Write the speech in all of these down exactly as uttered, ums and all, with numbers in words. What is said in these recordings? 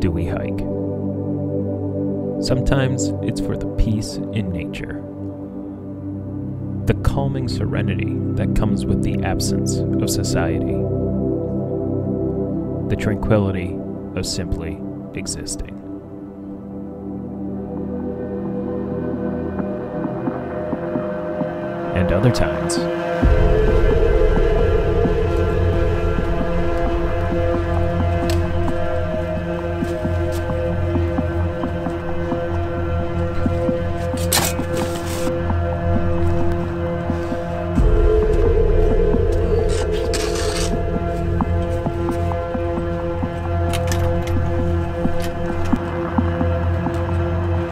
do we hike. Sometimes it's for the peace in nature, the calming serenity that comes with the absence of society, the tranquility of simply existing. And other times,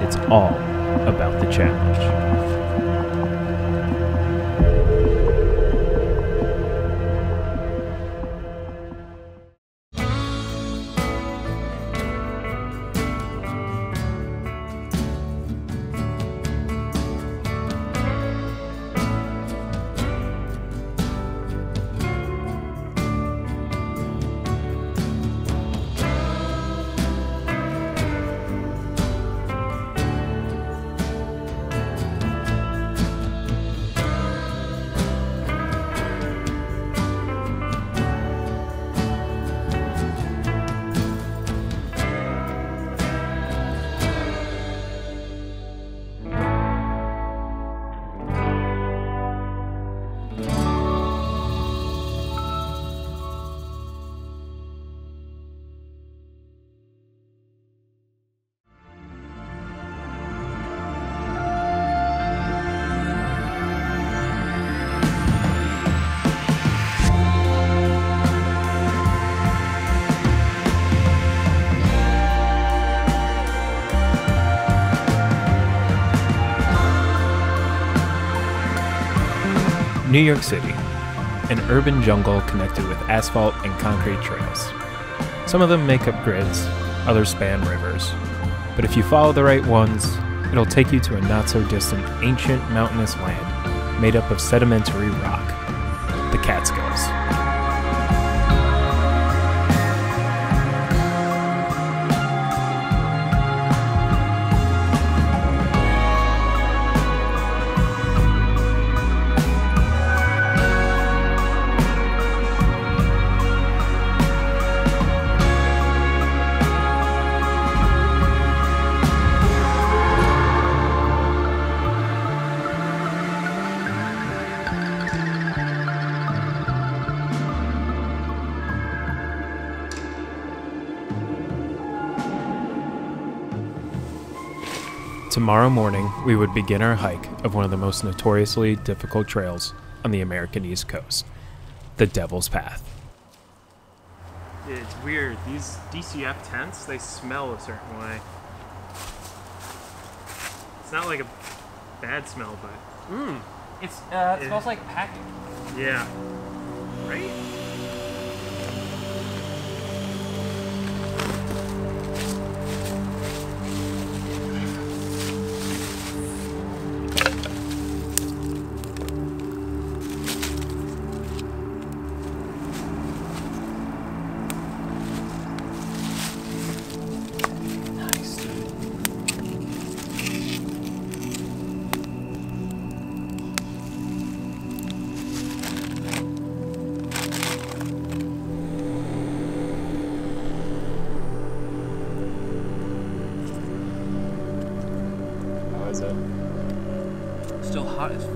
it's all about the challenge. New York City, an urban jungle connected with asphalt and concrete trails. Some of them make up grids, others span rivers, but if you follow the right ones, it'll take you to a not-so-distant ancient mountainous land made up of sedimentary rock, the Catskills. Tomorrow morning, we would begin our hike of one of the most notoriously difficult trails on the American East Coast, the Devil's Path. It's weird. These D C F tents, they smell a certain way. It's not like a bad smell, but... Mmm. It's, uh, it, it smells like packing. Yeah. Right? Still hot as fuck.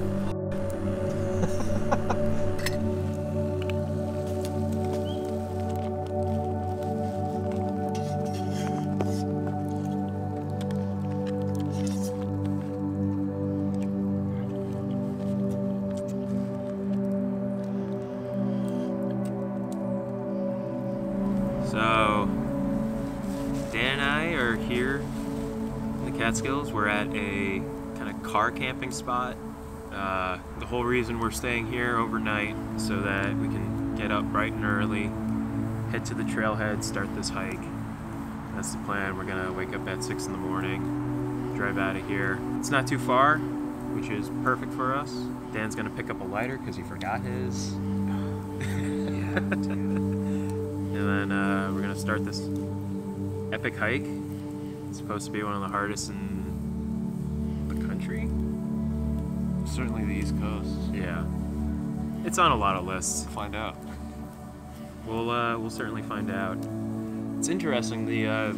So, Dan and I are here in the Catskills. We're at a car camping spot. Uh, the whole reason we're staying here overnight so that we can get up bright and early, head to the trailhead, start this hike. That's the plan. We're gonna wake up at six in the morning, drive out of here. It's not too far, which is perfect for us. Dan's gonna pick up a lighter because he forgot his. And then uh, we're gonna start this epic hike. It's supposed to be one of the hardest in the country. Certainly the East Coast. Yeah. It's on a lot of lists. We'll find out. We'll, uh, we'll certainly find out. It's interesting, the, uh,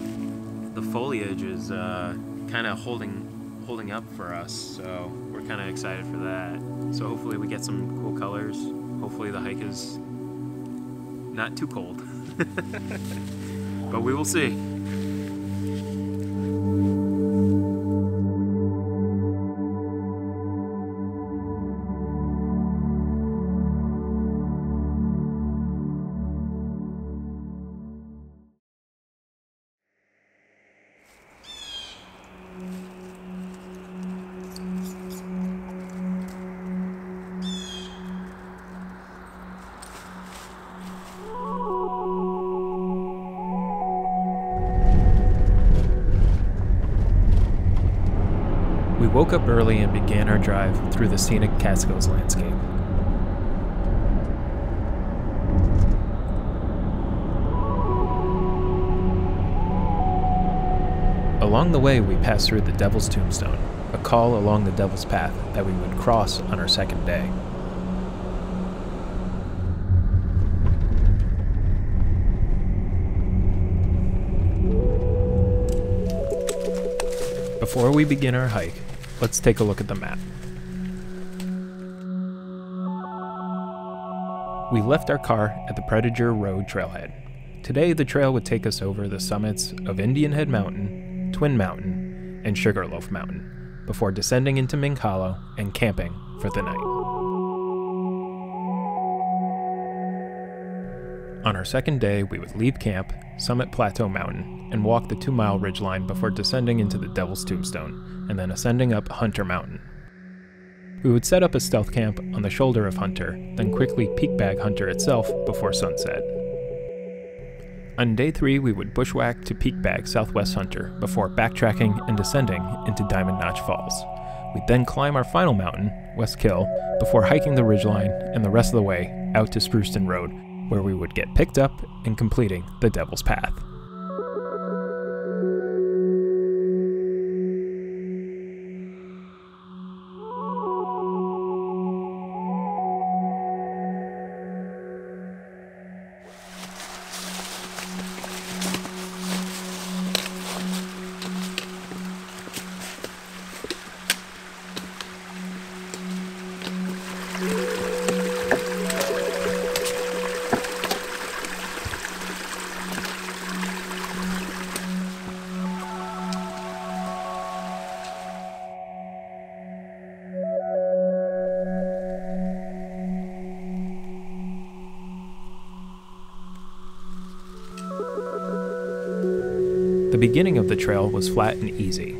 the foliage is uh, kind of holding holding up for us, so we're kind of excited for that. So hopefully we get some cool colors. Hopefully the hike is not too cold. But we will see. We woke up early and began our drive through the scenic Catskills landscape. Along the way, we passed through the Devil's Tombstone, a call along the Devil's Path that we would cross on our second day. Before we begin our hike, let's take a look at the map. We left our car at the Prediger Road Trailhead. Today, the trail would take us over the summits of Indian Head Mountain, Twin Mountain, and Sugarloaf Mountain, before descending into Mink Hollow and camping for the night. On our second day, we would leave camp, Summit Plateau Mountain, and walk the two-mile ridgeline before descending into the Devil's Tombstone, and then ascending up Hunter Mountain. We would set up a stealth camp on the shoulder of Hunter, then quickly peakbag Hunter itself before sunset. On day three, we would bushwhack to peakbag Southwest Hunter before backtracking and descending into Diamond Notch Falls. We'd then climb our final mountain, West Kill, before hiking the ridgeline and the rest of the way out to Spruceton Road, where we would get picked up and completing the Devil's Path. The beginning of the trail was flat and easy.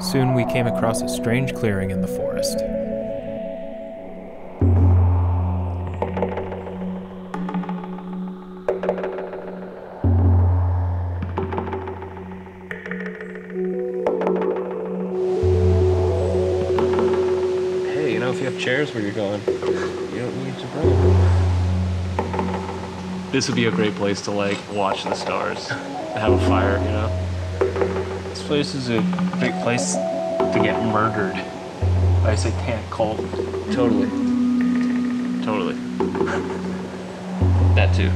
Soon we came across a strange clearing in the forest. Where you're going. You don't need to bring. This would be a great place to like watch the stars and have a fire, you know? This place is a great place to get murdered by a satanic cult. Totally. Totally. That too.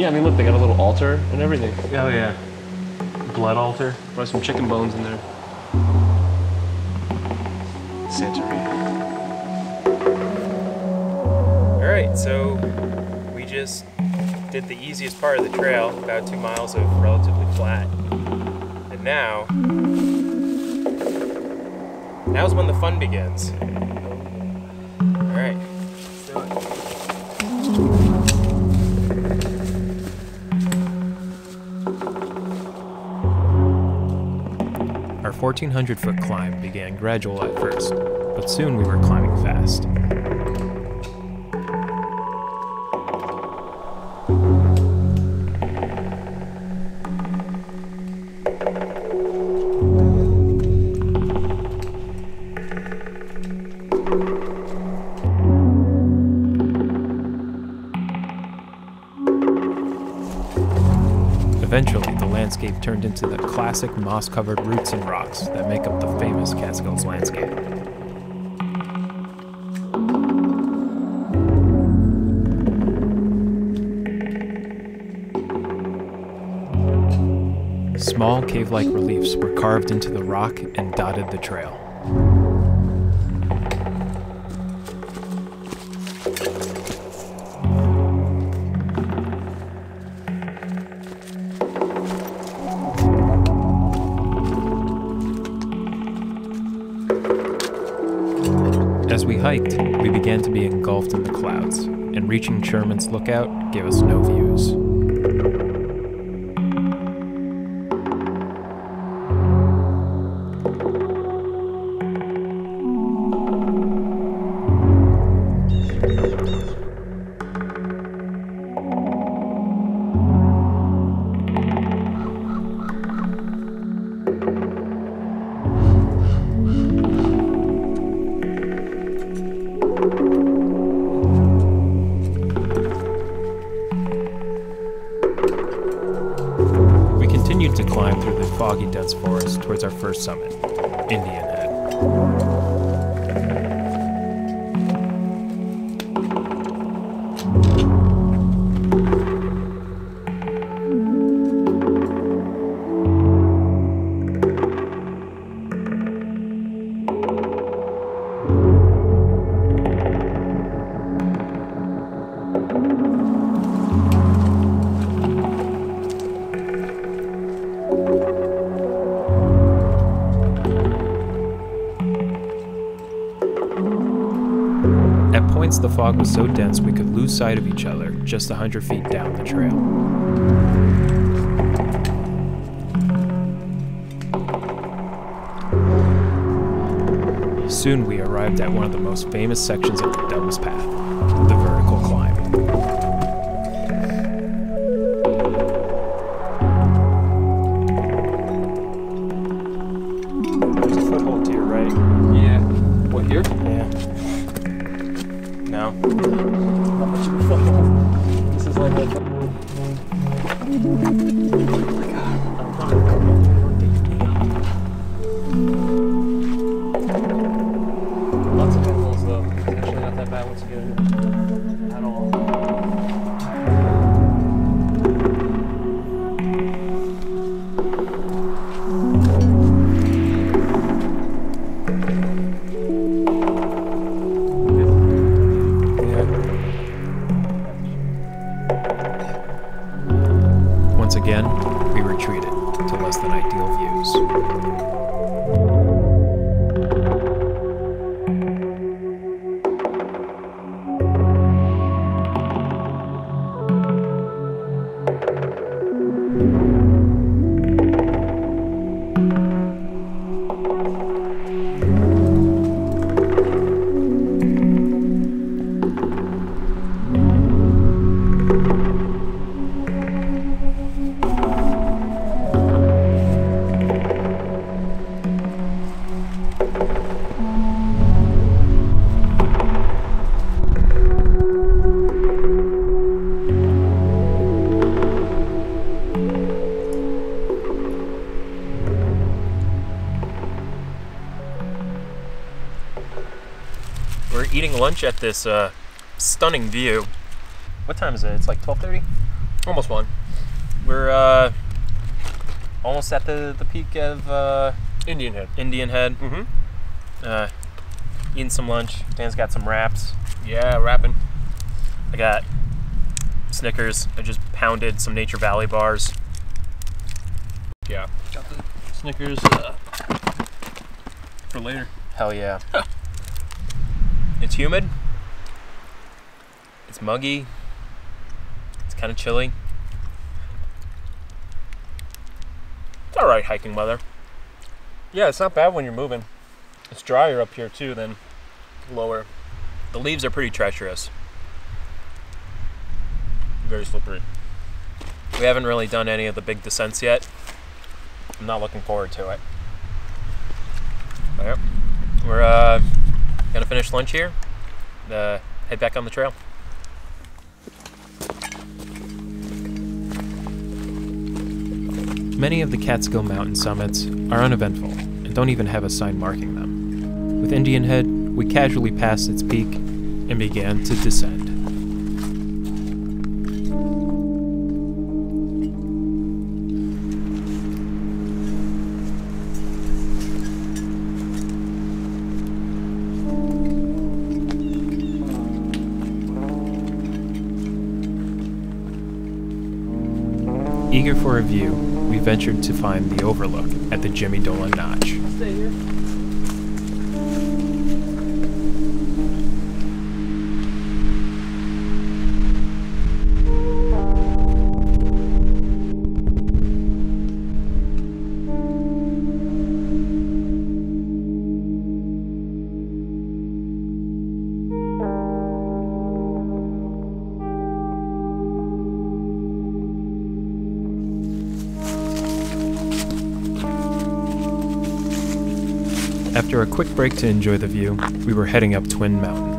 Yeah, I mean look, they got a little altar and everything. Oh yeah. Blood altar. Probably some chicken bones in there. Alright, so we just did the easiest part of the trail, about two miles of relatively flat. And now, now's when the fun begins. Alright, let's do it. Our fourteen hundred foot climb began gradual at first, but soon we were climbing fast. turned into the classic moss-covered roots and rocks that make up the famous Catskills landscape. Small cave-like reliefs were carved into the rock and dotted the trail. As we hiked, we began to be engulfed in the clouds, and reaching Sherman's Lookout gave us no views. Towards our first summit, Indian Head. The fog was so dense we could lose sight of each other just a hundred feet down the trail. Soon we arrived at one of the most famous sections of the Devil's Path, the vertical climb. There's a foothold to your right. Yeah. What, here? Yeah. No. Not much of a foothold. This is like a... Oh my god. Lots of pitfalls though. It's actually not that bad once you get in it. At all. Again, we retreated to less than ideal views. Eating lunch at this uh, stunning view. What time is it? It's like twelve thirty? Almost one. We're uh, almost at the, the peak of uh, Indian Head. Indian Head. Mm-hmm. Uh, eating some lunch. Dan's got some wraps. Yeah, wrapping. I got Snickers. I just pounded some Nature Valley bars. Yeah. Got the Snickers uh, for later. Hell yeah. It's humid, it's muggy, it's kind of chilly. It's all right hiking weather. Yeah, it's not bad when you're moving. It's drier up here too than lower. The leaves are pretty treacherous. Very slippery. We haven't really done any of the big descents yet. I'm not looking forward to it. All right. We're, uh, gonna finish lunch here, uh, head back on the trail. many of the Catskill Mountain summits are uneventful and don't even have a sign marking them. With Indian Head, we casually passed its peak and began to descend. Eager for a view, we ventured to find the overlook at the Jimmy Dolan Notch. Stay here. After a quick break to enjoy the view, we were heading up Twin Mountain.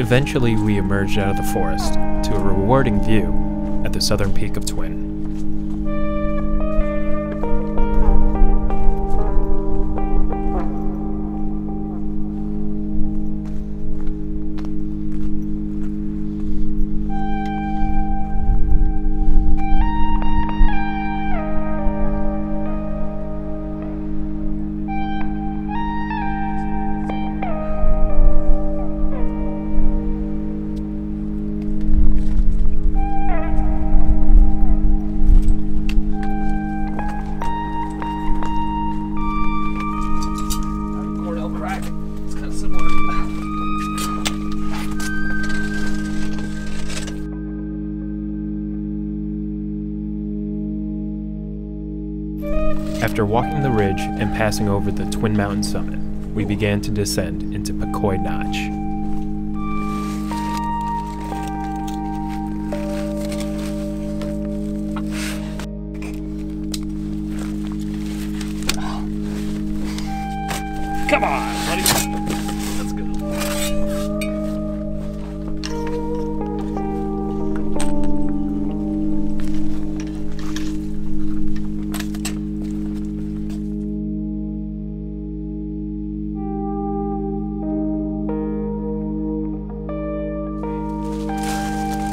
Eventually, we emerged out of the forest to a rewarding view at the southern peak of Twin. After walking the ridge and passing over the Twin Mountain summit, we began to descend into Pecoy Notch.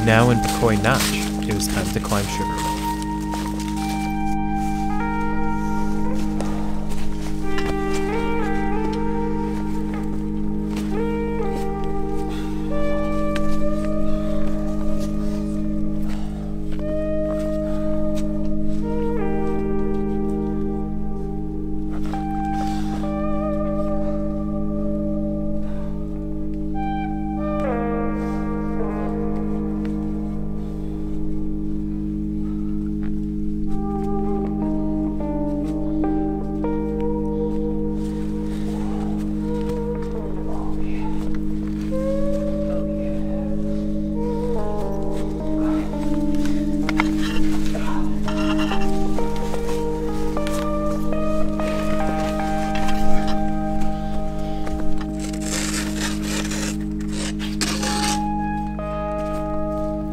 Now in Pecoy Notch, it was time to climb Sugarloaf.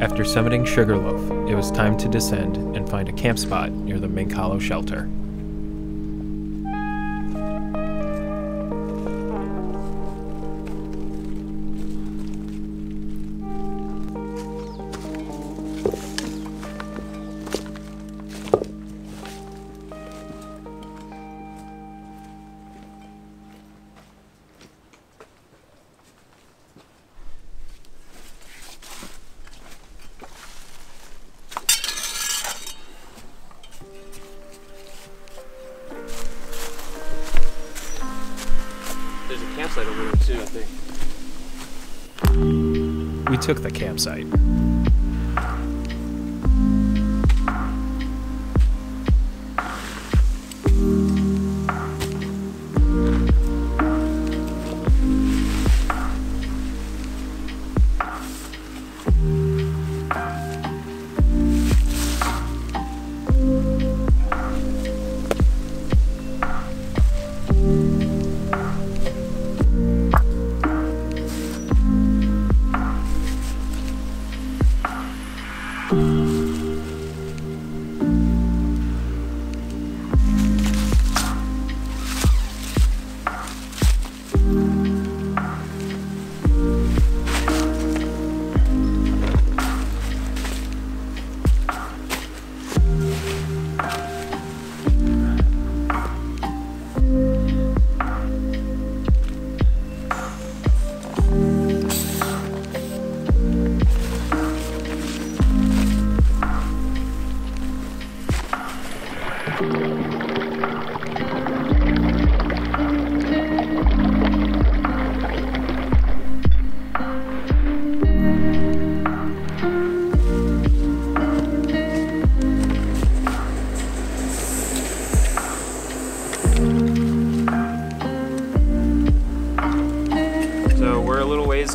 After summiting Sugarloaf, it was time to descend and find a camp spot near the Mink Hollow shelter. that thing. We took the campsite.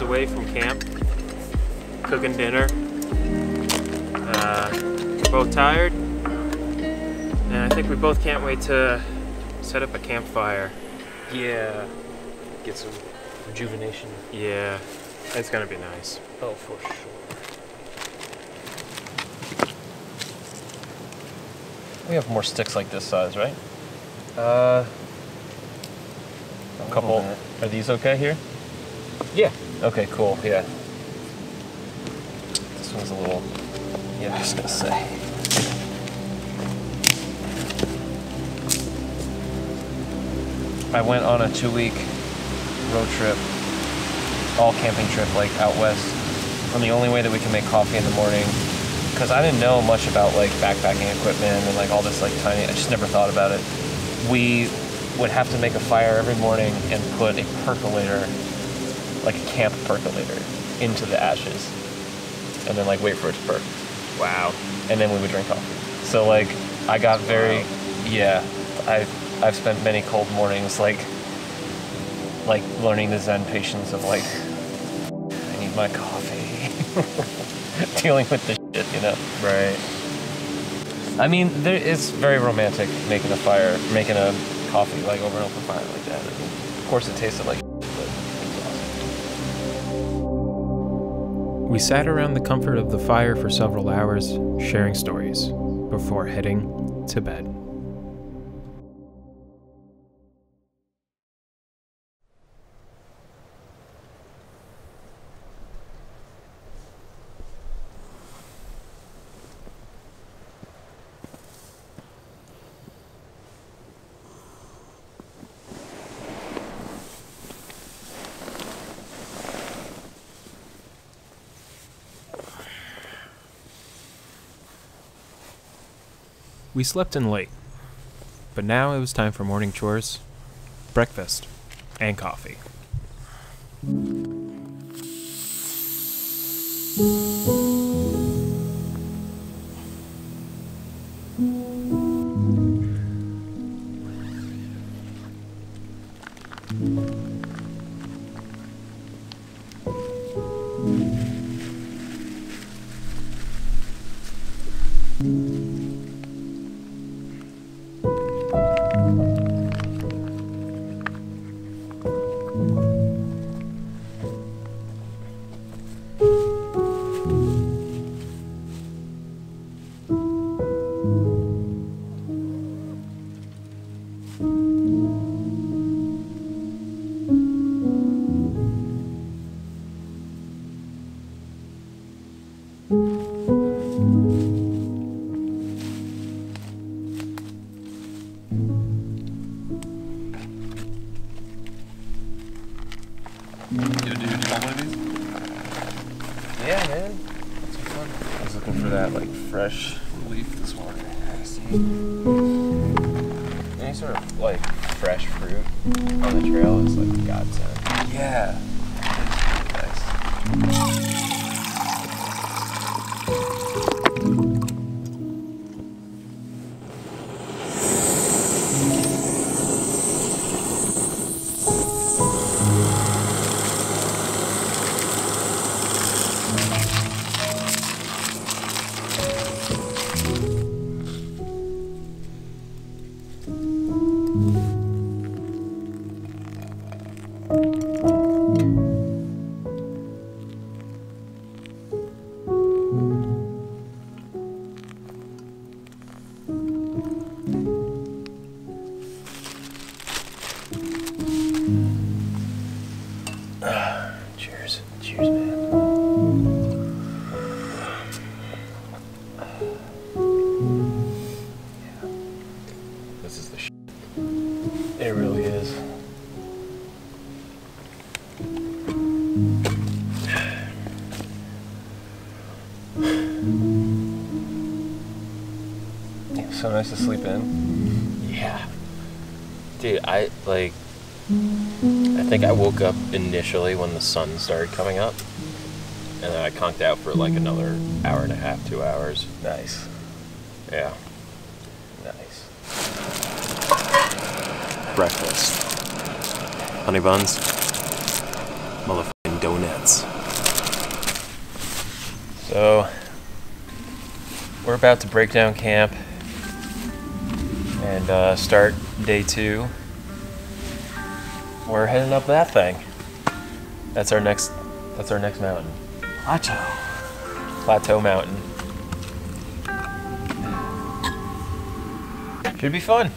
Away from camp, cooking dinner. Uh, we're both tired, and I think we both can't wait to set up a campfire. Yeah, get some rejuvenation. Yeah, it's gonna be nice. Oh, for sure. We have more sticks like this size, right? Uh, a couple. Minute. Are these okay here? Yeah. Okay, cool, yeah. This one's a little, yeah, I was gonna say. I went on a two week road trip, all camping trip, like out west. And the only way that we can make coffee in the morning, because I didn't know much about like backpacking equipment and like all this like tiny, I just never thought about it. We would have to make a fire every morning and put a percolator, like a camp percolator, into the ashes and then like wait for it to perk. Wow. And then we would drink coffee. So like I got very, wow. yeah, I've, I've spent many cold mornings like like learning the Zen patience of like, I need my coffee. Dealing with the shit, you know? Right. I mean, there, it's very romantic making a fire, making a coffee like over an open fire like that. I mean, of course it tasted like. We sat around the comfort of the fire for several hours, sharing stories, before heading to bed. We slept in late, but now it was time for morning chores, breakfast, and coffee. Any sort of like fresh fruit on the trail is like a godsend. Yeah. So nice to sleep in. Yeah. Dude, I like I think I woke up initially when the sun started coming up. And then I conked out for like another hour and a half, two hours. Nice. Yeah. Nice. Breakfast. Honey buns. Motherfucking donuts. So we're about to break down camp. And uh, start day two. We're heading up that thing. That's our next. That's our next mountain. Plateau. Plateau Mountain. Should be fun.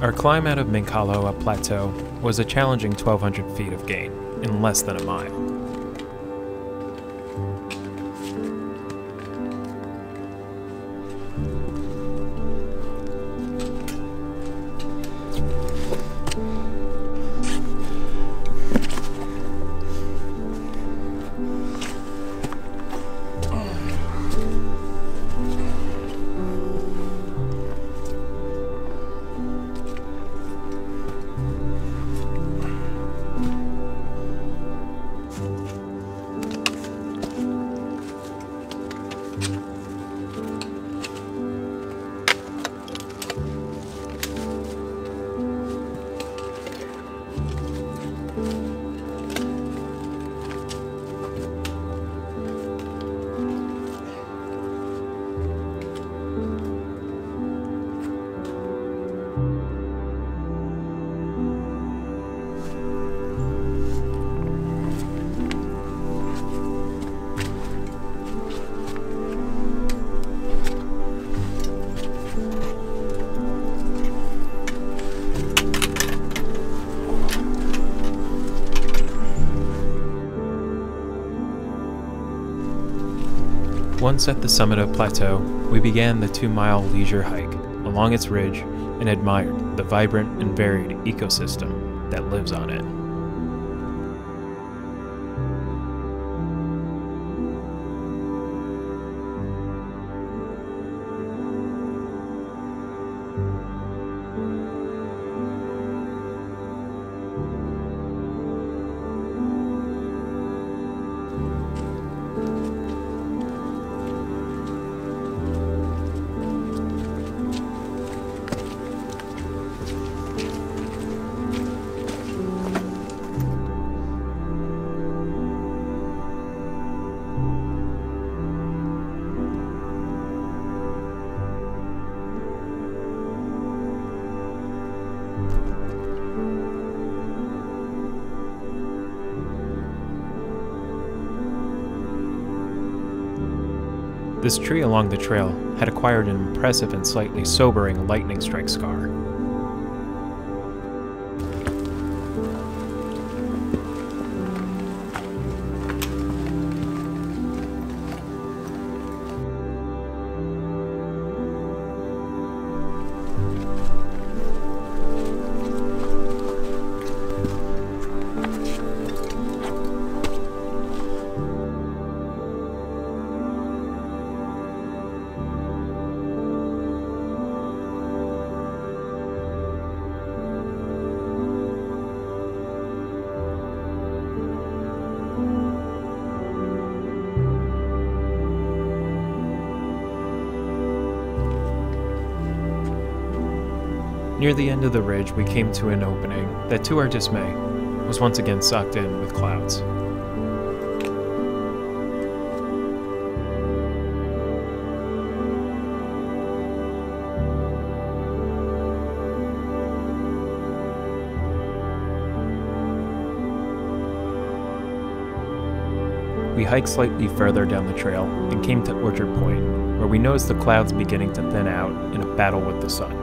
Our climb out of Mink Hollow up Plateau was a challenging twelve hundred feet of gain in less than a mile. Once at the summit of Plateau, we began the two-mile leisure hike along its ridge and admired the vibrant and varied ecosystem that lives on it. This tree along the trail had acquired an impressive and slightly sobering lightning strike scar. Near the end of the ridge, we came to an opening that, to our dismay, was once again socked in with clouds. We hiked slightly further down the trail and came to Orchard Point, where we noticed the clouds beginning to thin out in a battle with the sun.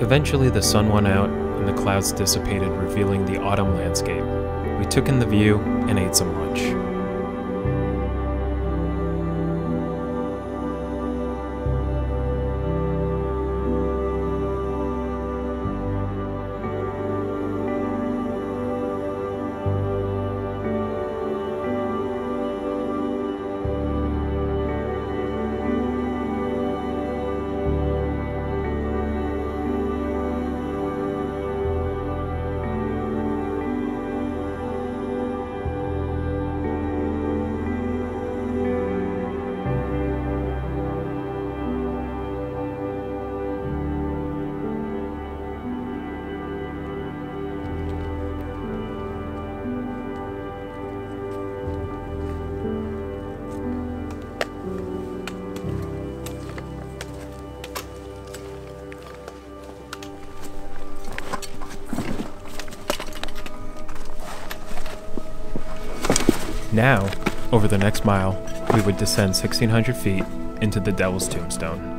Eventually the sun went out and the clouds dissipated, revealing the autumn landscape. We took in the view and ate some lunch. Now, over the next mile, we would descend sixteen hundred feet into the Devil's Tombstone.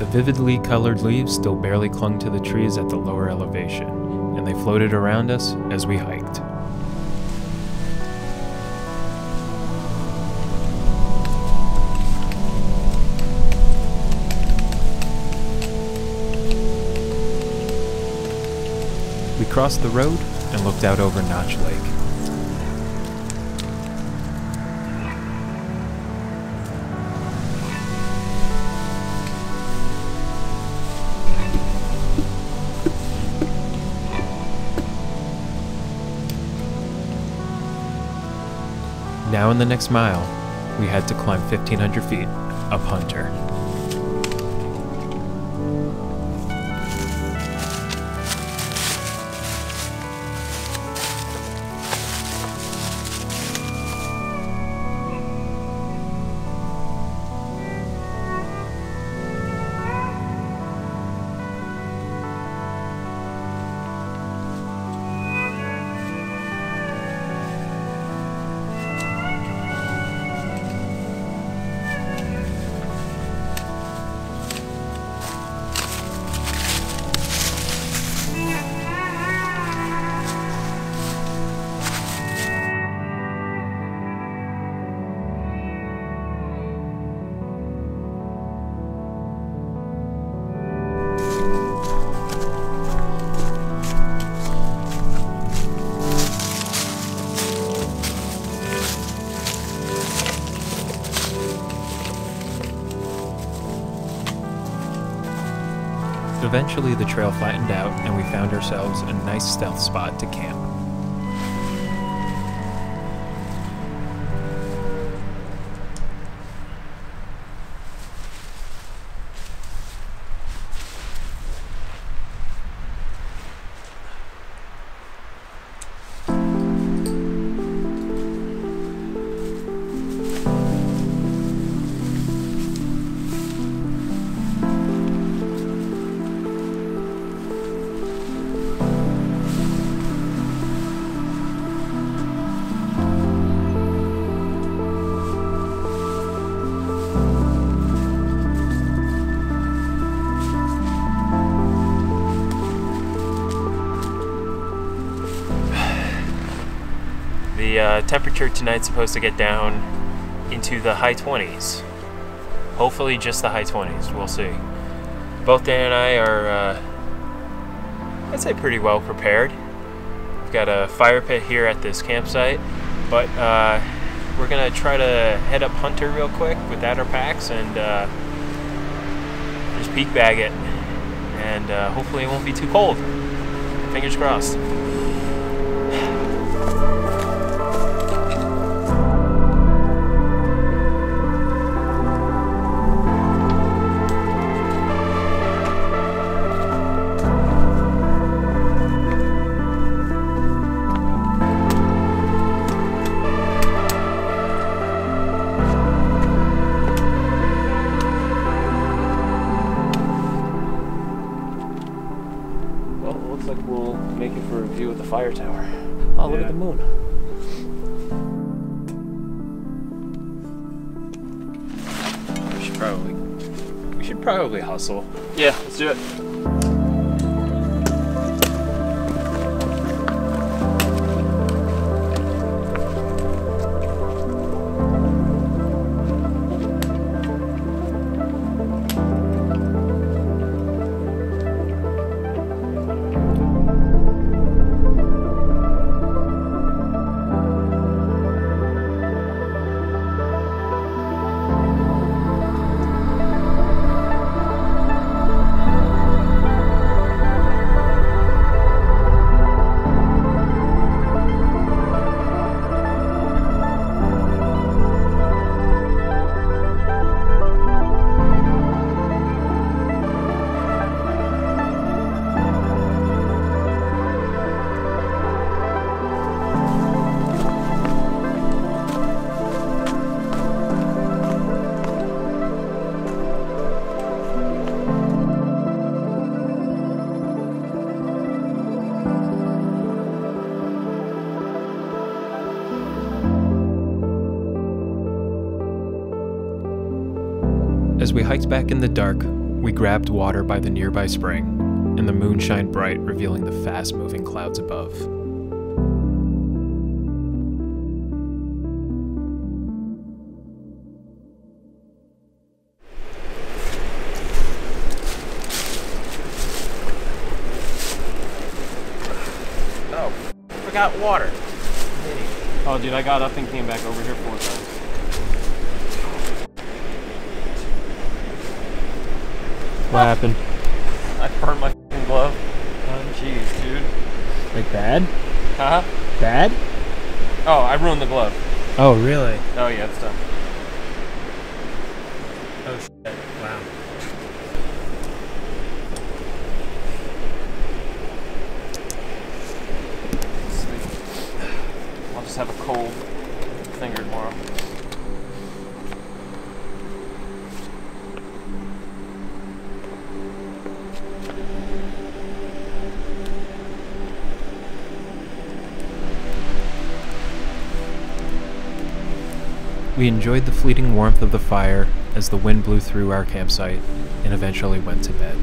The vividly colored leaves still barely clung to the trees at the lower elevation, and they floated around us as we hiked. We crossed the road and looked out over Notch Lake. Now in the next mile, we had to climb fifteen hundred feet up Hunter. Eventually the trail flattened out and we found ourselves a nice stealth spot to camp. Uh, temperature tonight's supposed to get down into the high twenties. Hopefully just the high twenties, we'll see. Both Dan and I are, uh, I'd say, pretty well prepared. We've got a fire pit here at this campsite, but uh, we're gonna try to head up Hunter real quick without our packs and uh, just peak bag it, and uh, hopefully it won't be too cold. Fingers crossed. Fire tower. Oh, look yeah. At the moon. We should probably, we should probably hustle. Yeah, let's do it. As we hiked back in the dark, We grabbed water by the nearby spring, and the moon shined bright, revealing the fast-moving clouds above. Oh, forgot water. Oh, dude, I got up and came back over here four times. What happened? I burned my f***ing glove. Oh, jeez, dude. Like, bad? Huh? Bad? Oh, I ruined the glove. Oh, really? Oh, yeah, it's done. Oh, shit. Wow. Sweet. I'll just have a cold finger tomorrow. We enjoyed the fleeting warmth of the fire as the wind blew through our campsite and eventually went to bed.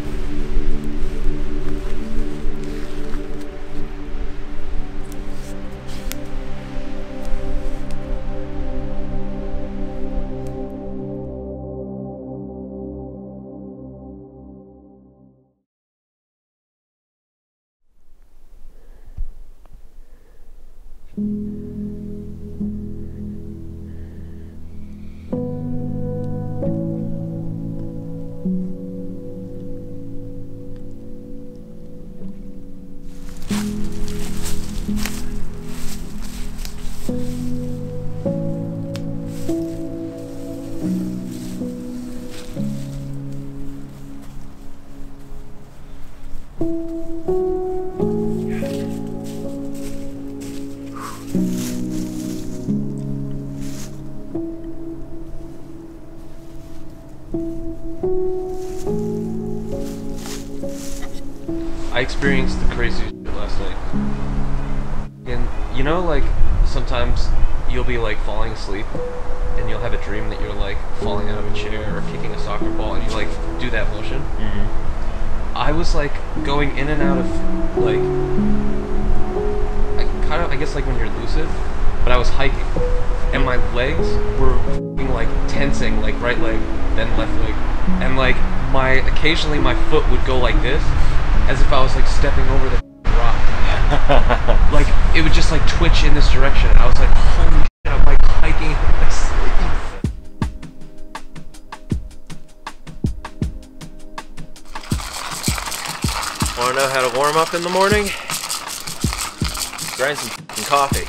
I experienced the craziest shit last night. And you know, like, sometimes you'll be like falling asleep and you'll have a dream that you're like falling out of a chair or kicking a soccer ball and you like do that motion. Mm-hmm. I was like going in and out of like, I kind of, I guess like when you're lucid, but I was hiking and my legs were like tensing, like right leg, then left leg. And like my, occasionally my foot would go like this, as if I was like stepping over the rock. Like it would just like twitch in this direction and I was like, holy shit, I'm like hiking in my sleep. Wanna know how to warm up in the morning? Grind some f***ing coffee.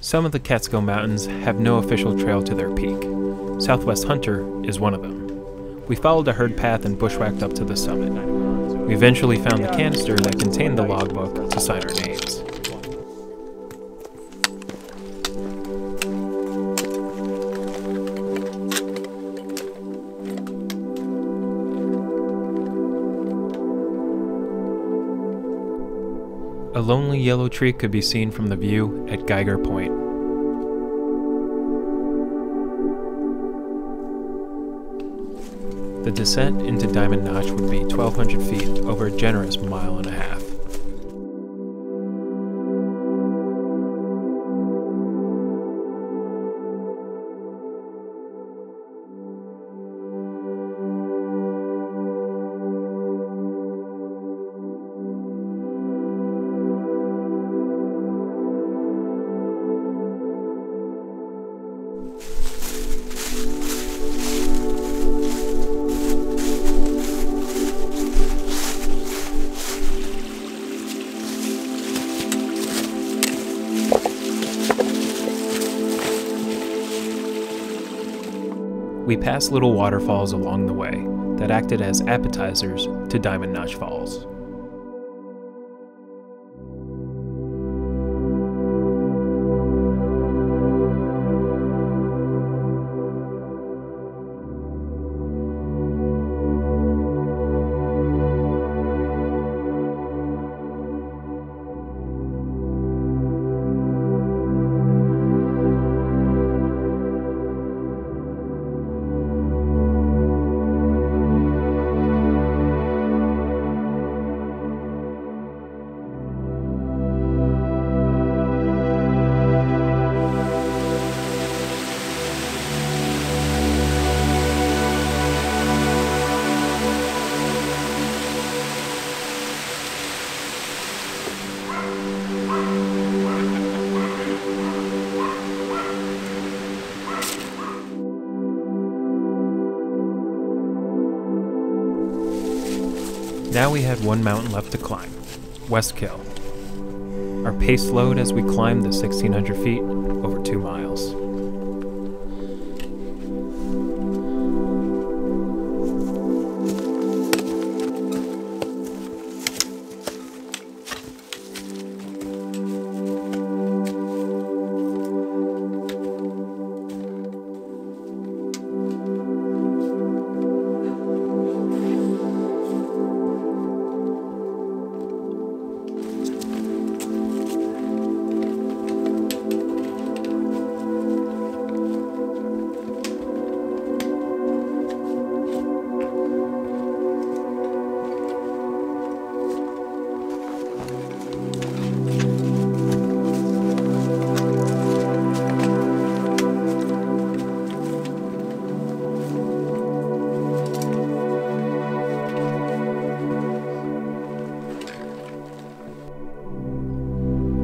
Some of the Catskill Mountains have no official trail to their peak. Southwest Hunter is one of them. We followed a herd path and bushwhacked up to the summit. We eventually found the canister that contained the logbook to sign our names. A lonely yellow tree could be seen from the view at Geiger Point. The descent into Diamond Notch would be twelve hundred feet over a generous mile and a half. We passed little waterfalls along the way that acted as appetizers to Diamond Notch Falls. Now we had one mountain left to climb, West Kill. Our pace slowed as we climbed the sixteen hundred feet over two miles.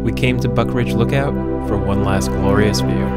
We came to Buck Ridge Lookout for one last glorious view.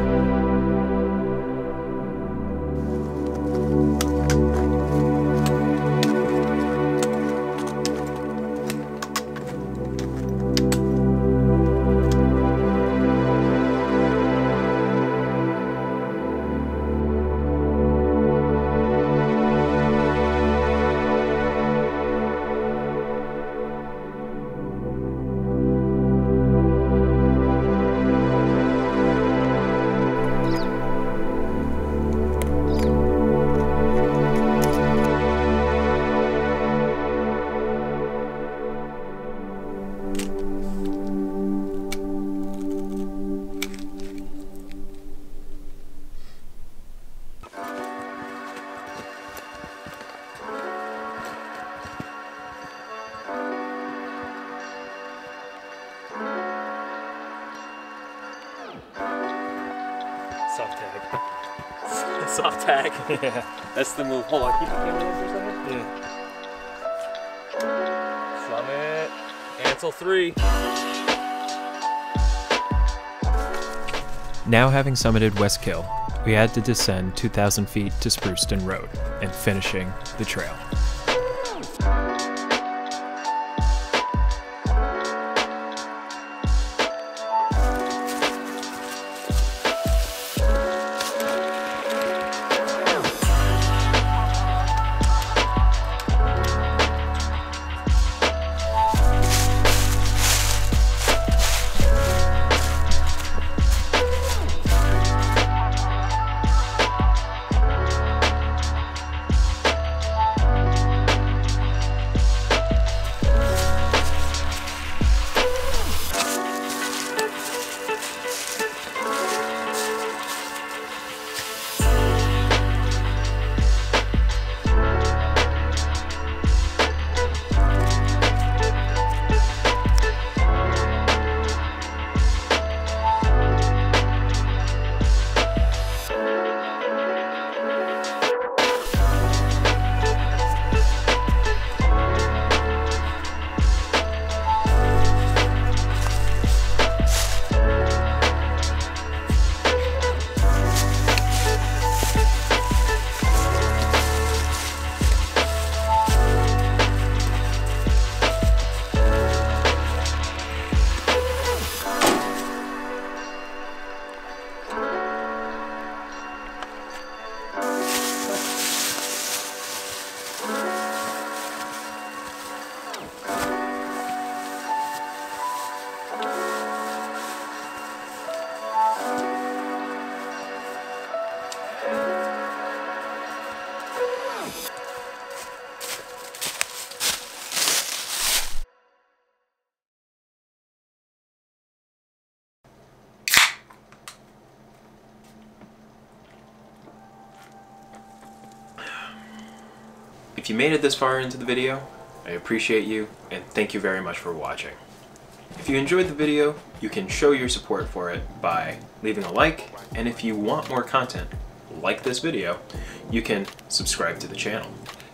Soft tag. Yeah. That's the move. Hold on, keep the camera on for a second. Yeah. Summit. Cancel three. Now having summited West Kill, we had to descend two thousand feet to Spruceton Road and finishing the trail. If you made it this far into the video, I appreciate you and thank you very much for watching. If you enjoyed the video, you can show your support for it by leaving a like, and if you want more content like this video, you can subscribe to the channel.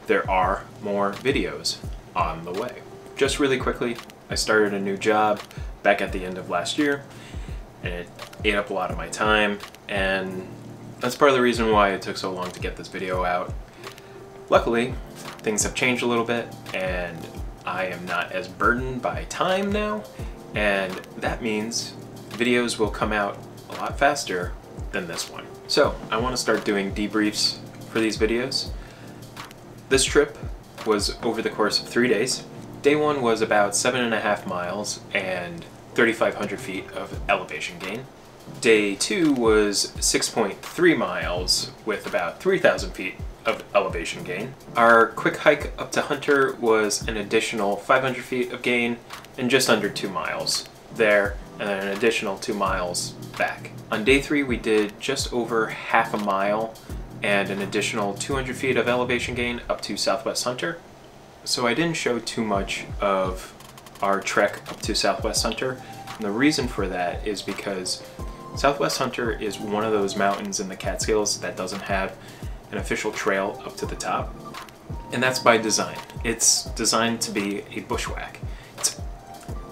There are more videos on the way. Just really quickly, I started a new job back at the end of last year, and it ate up a lot of my time, and that's part of the reason why it took so long to get this video out. Luckily, things have changed a little bit, and I am not as burdened by time now, and that means videos will come out a lot faster than this one. So I want to start doing debriefs for these videos. This trip was over the course of three days. Day one was about seven and a half miles and thirty-five hundred feet of elevation gain. Day two was six point three miles with about three thousand feet of elevation gain. Our quick hike up to Hunter was an additional five hundred feet of gain and just under two miles there, and then an additional two miles back. On day three, we did just over half a mile and an additional two hundred feet of elevation gain up to Southwest Hunter. So I didn't show too much of our trek up to Southwest Hunter. And the reason for that is because Southwest Hunter is one of those mountains in the Catskills that doesn't have an official trail up to the top, and that's by design. It's designed to be a bushwhack. It's,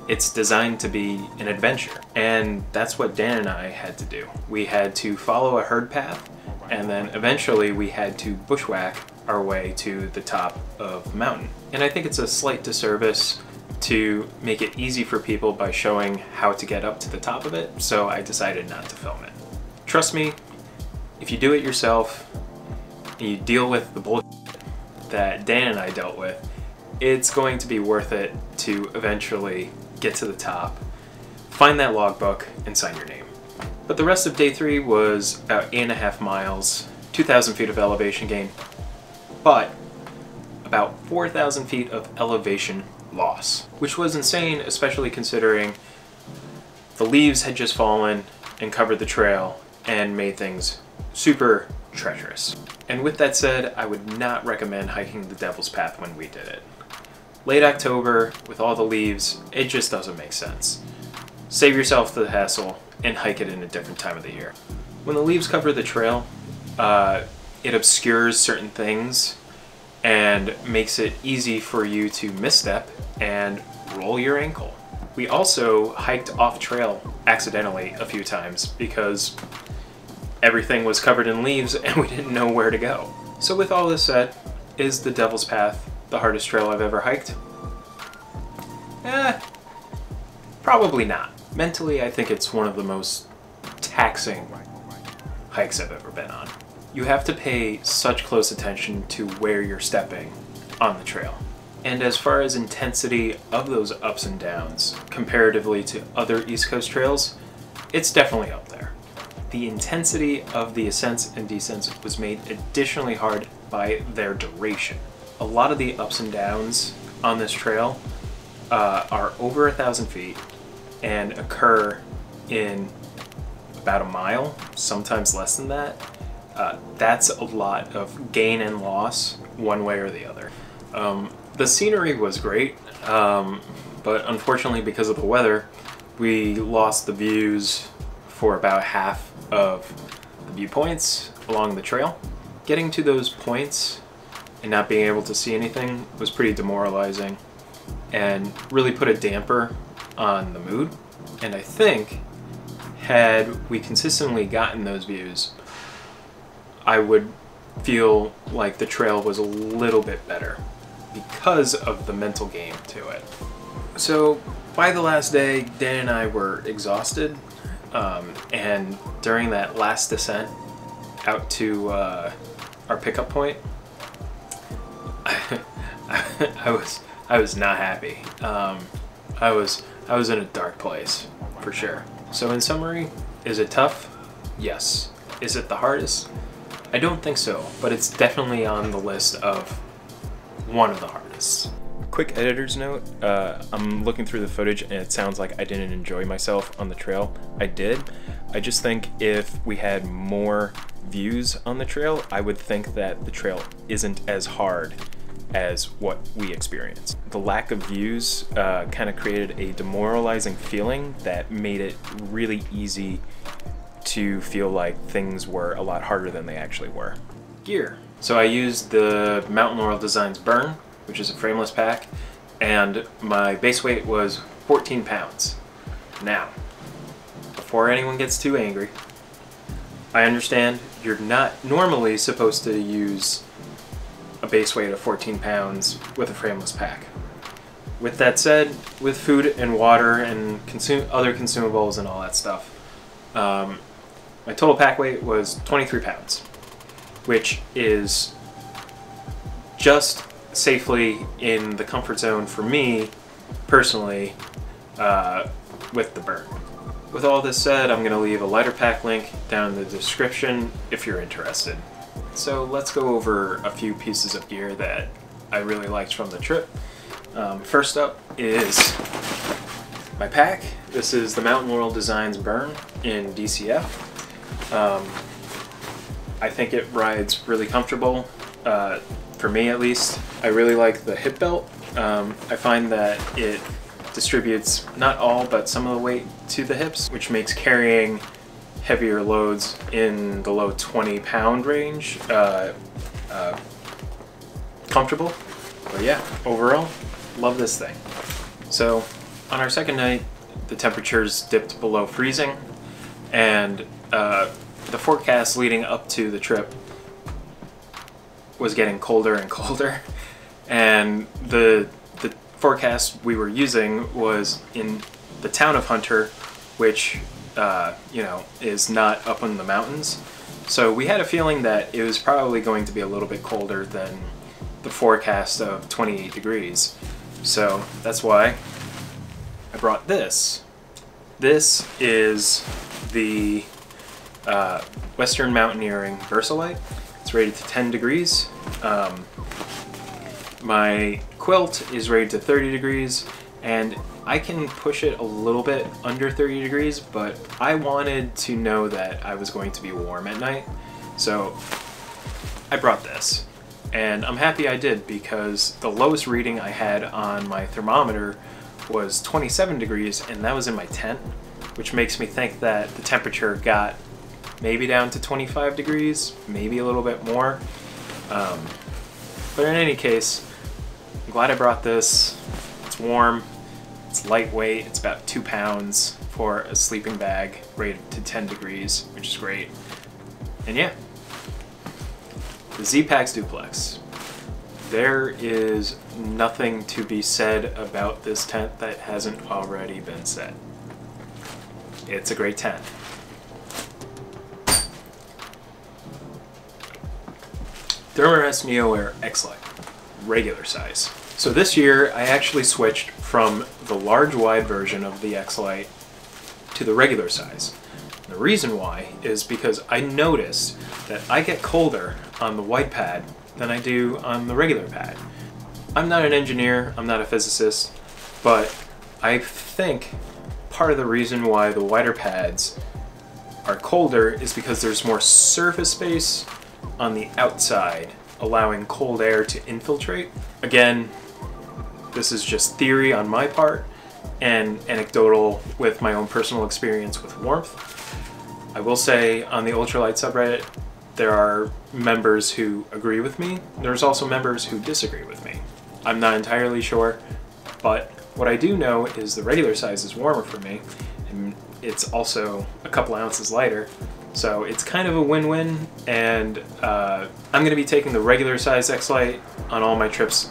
it's designed to be an adventure, and that's what Dan and I had to do. We had to follow a herd path, and then eventually we had to bushwhack our way to the top of the mountain. And I think it's a slight disservice to make it easy for people by showing how to get up to the top of it, so I decided not to film it. Trust me, if you do it yourself, you deal with the bullshit that Dan and I dealt with, it's going to be worth it to eventually get to the top, find that logbook, and sign your name. But the rest of day three was about eight and a half miles, two thousand feet of elevation gain, but about four thousand feet of elevation loss, which was insane, especially considering the leaves had just fallen and covered the trail and made things super treacherous. And with that said, I would not recommend hiking the Devil's Path when we did it. Late October, with all the leaves, it just doesn't make sense. Save yourself the hassle and hike it in a different time of the year. When the leaves cover the trail, uh, it obscures certain things and makes it easy for you to misstep and roll your ankle. We also hiked off trail accidentally a few times because everything was covered in leaves and we didn't know where to go. So with all this said, is the Devil's Path the hardest trail I've ever hiked? Eh, probably not. Mentally, I think it's one of the most taxing hikes I've ever been on. You have to pay such close attention to where you're stepping on the trail. And as far as intensity of those ups and downs, comparatively to other East Coast trails, it's definitely up there. The intensity of the ascents and descents was made additionally hard by their duration. A lot of the ups and downs on this trail uh, are over a thousand feet and occur in about a mile, sometimes less than that. Uh, that's a lot of gain and loss one way or the other. Um, the scenery was great, um, but unfortunately because of the weather, we lost the views for about half of the viewpoints along the trail. Getting to those points and not being able to see anything was pretty demoralizing and really put a damper on the mood. And I think had we consistently gotten those views, I would feel like the trail was a little bit better because of the mental game to it. So by the last day, Dan and I were exhausted. Um, and during that last descent out to uh, our pickup point, I, I was I was not happy. Um, I was I was in a dark place for sure. So in summary, is it tough? Yes. Is it the hardest? I don't think so, but it's definitely on the list of one of the hardest. Quick editor's note, uh, I'm looking through the footage and it sounds like I didn't enjoy myself on the trail. I did. I just think if we had more views on the trail, I would think that the trail isn't as hard as what we experienced. The lack of views uh, kind of created a demoralizing feeling that made it really easy to feel like things were a lot harder than they actually were. Gear. So I used the Mountain Laurel Designs Burn, which is a frameless pack, and my base weight was fourteen pounds. Now, before anyone gets too angry, I understand you're not normally supposed to use a base weight of fourteen pounds with a frameless pack. With that said, with food and water and consume other consumables and all that stuff, um, my total pack weight was twenty-three pounds, which is just safely in the comfort zone for me personally uh, with the burn. With all this said, I'm gonna leave a lighter pack link down in the description if you're interested. So let's go over a few pieces of gear that I really liked from the trip. Um, first up is my pack. This is the Mountain Laurel Designs Burn in D C F. Um, I think it rides really comfortable, uh, for me at least. I really like the hip belt. Um, I find that it distributes not all but some of the weight to the hips, which makes carrying heavier loads in the low twenty pound range uh, uh, comfortable. But yeah, overall, love this thing. So on our second night, the temperatures dipped below freezing, and uh, the forecast leading up to the trip was getting colder and colder, and the the forecast we were using was in the town of Hunter, which uh, you know, is not up in the mountains. So we had a feeling that it was probably going to be a little bit colder than the forecast of twenty-eight degrees. So that's why I brought this. This is the uh, Western Mountaineering Versalite. It's rated to ten degrees. Um, my quilt is rated to thirty degrees, and I can push it a little bit under thirty degrees, but I wanted to know that I was going to be warm at night. So I brought this, and I'm happy I did, because the lowest reading I had on my thermometer was twenty-seven degrees, and that was in my tent, which makes me think that the temperature got maybe down to twenty-five degrees, maybe a little bit more. Um, but in any case, I'm glad I brought this. It's warm. It's lightweight, it's about two pounds for a sleeping bag, rated to ten degrees, which is great. And yeah, the Z-Packs Duplex. There is nothing to be said about this tent that hasn't already been said. It's a great tent. Therm-a-Rest NeoAir X-Lite, regular size. So this year, I actually switched from the large wide version of the X-Lite to the regular size. The reason why is because I noticed that I get colder on the wide pad than I do on the regular pad. I'm not an engineer, I'm not a physicist, but I think part of the reason why the wider pads are colder is because there's more surface space on the outside, allowing cold air to infiltrate. Again, this is just theory on my part and anecdotal with my own personal experience with warmth. I will say on the ultralight subreddit, there are members who agree with me. There's also members who disagree with me. I'm not entirely sure, but what I do know is the regular size is warmer for me, and it's also a couple ounces lighter. So it's kind of a win-win, and uh, I'm gonna be taking the regular size X-Lite on all my trips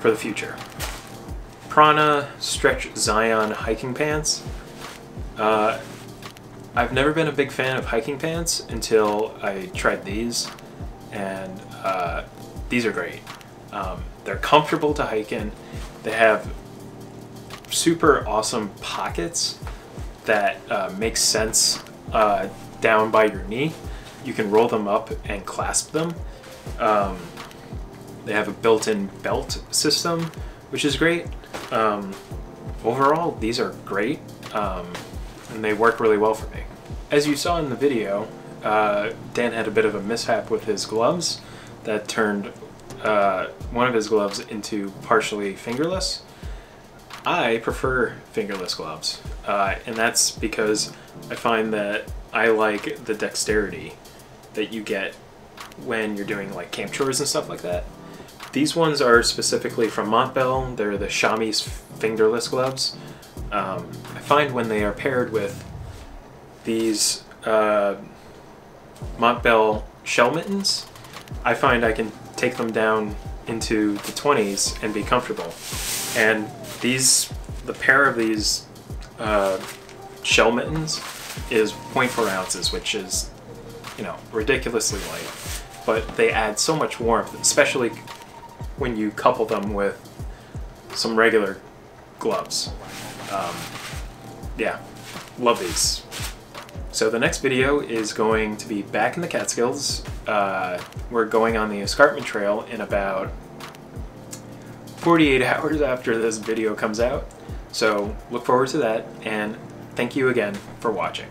for the future. Prana Stretch Zion hiking pants. Uh, I've never been a big fan of hiking pants until I tried these, and uh, these are great. Um, they're comfortable to hike in. They have super awesome pockets that uh, make sense uh, down by your knee. You can roll them up and clasp them. Um, they have a built-in belt system, which is great. Um, overall, these are great, um, and they work really well for me. As you saw in the video, uh, Dan had a bit of a mishap with his gloves that turned uh, one of his gloves into partially fingerless. I prefer fingerless gloves, uh, and that's because I find that I like the dexterity that you get when you're doing like camp chores and stuff like that. These ones are specifically from Montbell. They're the Shami's fingerless gloves. Um, I find when they are paired with these uh, Montbell shell mittens, I find I can take them down into the twenties and be comfortable. And these, the pair of these uh, shell mittens is zero point four ounces, which is, you know, ridiculously light. But they add so much warmth, especially when you couple them with some regular gloves. Um, yeah, love these. So the next video is going to be back in the Catskills. Uh, we're going on the Escarpment Trail in about forty-eight hours after this video comes out. So look forward to that, and thank you again for watching.